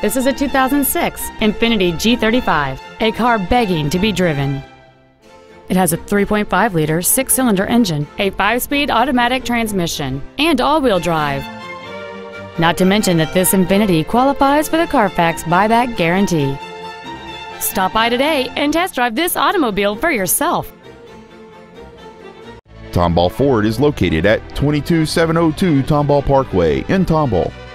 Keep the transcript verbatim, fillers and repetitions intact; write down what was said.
This is a two thousand six Infiniti G thirty-five, a car begging to be driven. It has a three point five liter six-cylinder engine, a five-speed automatic transmission, and all-wheel drive. Not to mention that this Infiniti qualifies for the Carfax buyback guarantee. Stop by today and test drive this automobile for yourself. Tomball Ford is located at twenty-two seven oh two Tomball Parkway in Tomball.